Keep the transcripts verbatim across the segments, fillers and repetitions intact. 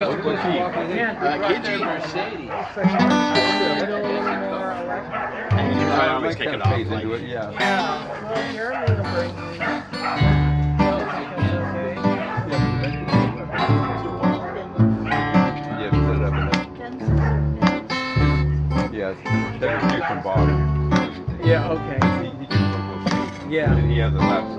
Yeah, okay. Yeah. He has a lapse.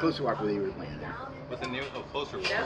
Closer walk with you were playing there. With the new, oh, closer walk. Yeah.